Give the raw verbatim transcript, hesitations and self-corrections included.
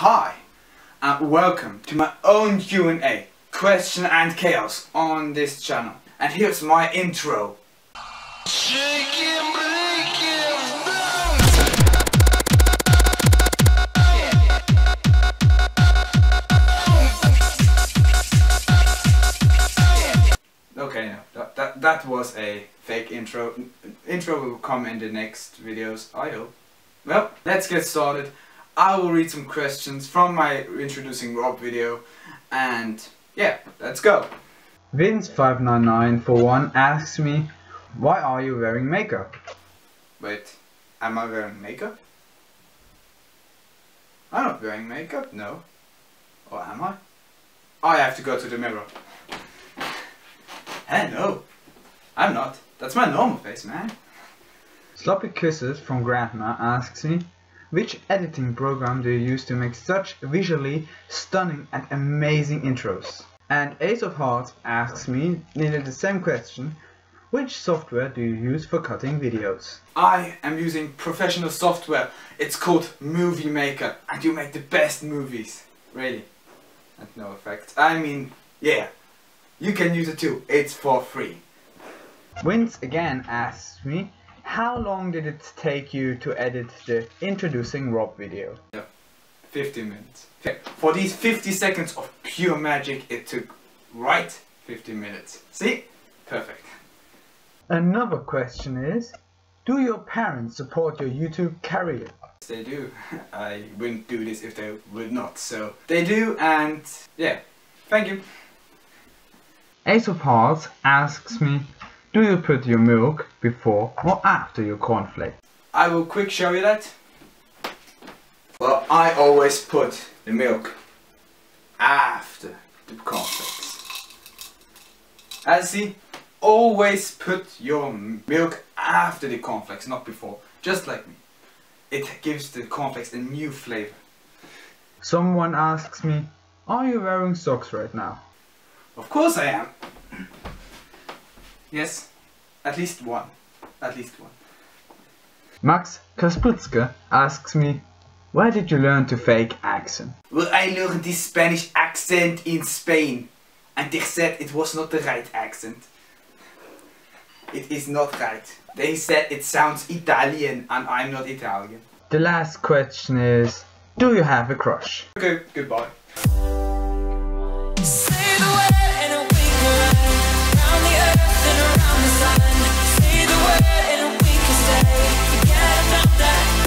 Hi, and welcome to my own Q and A, Question and Chaos, on this channel. And here's my intro. Okay, no, that, that, that was a fake intro. Intro will come in the next videos, I hope. Well, let's get started. I will read some questions from my Introducing Rob video, and yeah, let's go. Vince five nine nine four one asks me, why are you wearing makeup? Wait, am I wearing makeup? I'm not wearing makeup, no. Or am I? I have to go to the mirror. Hey, no, I'm not. That's my normal face, man. Sloppy Kisses from Grandma asks me, which editing program do you use to make such visually stunning and amazing intros? And Ace of Hearts asks me nearly the same question, which software do you use for cutting videos? I am using professional software. It's called Movie Maker, and you make the best movies. Really. At no effect. I mean, yeah. You can use it too. It's for free. Vince again asks me, how long did it take you to edit the Introducing Rob video? Yeah, fifty minutes. For these fifty seconds of pure magic, it took right fifty minutes. See? Perfect. Another question is, do your parents support your YouTube career? They do. I wouldn't do this if they would not. So they do, and yeah, thank you. Ace of Hearts asks me, do you put your milk before or after your cornflakes? I will quick show you that. Well, I always put the milk after the cornflakes. Elsie, always put your milk after the cornflakes, not before. Just like me. It gives the cornflakes a new flavor. Someone asks me, are you wearing socks right now? Of course I am. Yes, at least one. At least one. Max Kasputzka asks me, where did you learn to fake accent? Well, I learned this Spanish accent in Spain, and they said it was not the right accent. It is not right. They said it sounds Italian, and I'm not Italian. The last question is, do you have a crush? Okay, goodbye. Say the word and we can stay. Forget about that.